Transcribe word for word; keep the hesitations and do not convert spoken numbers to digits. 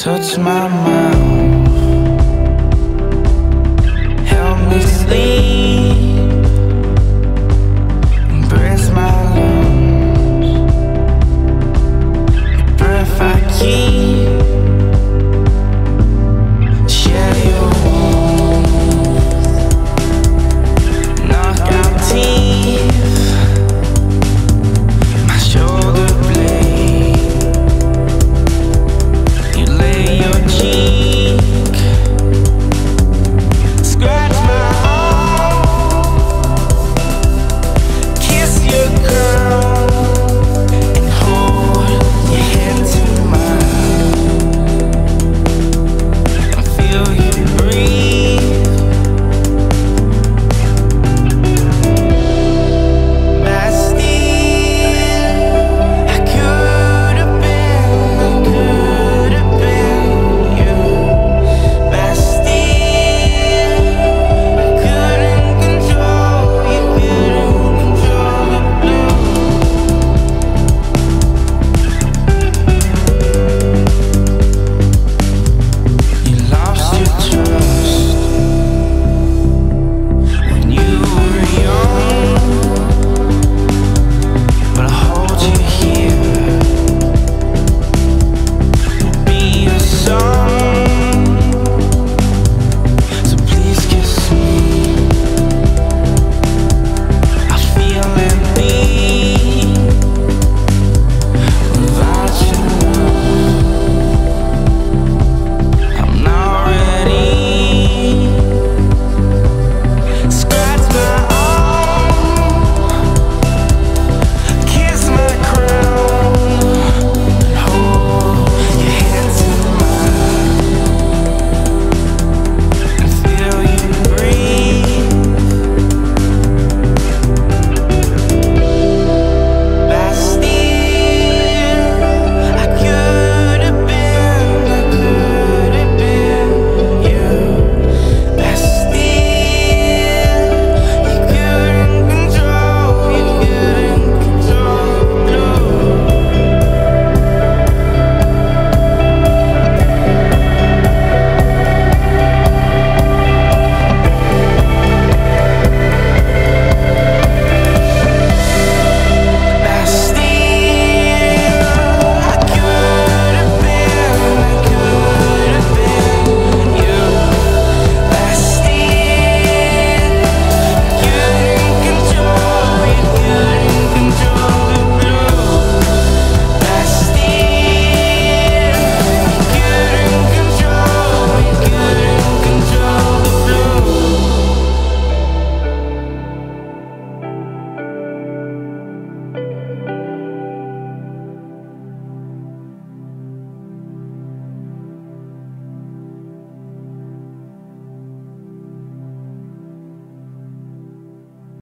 touch my mouth, help me sleep.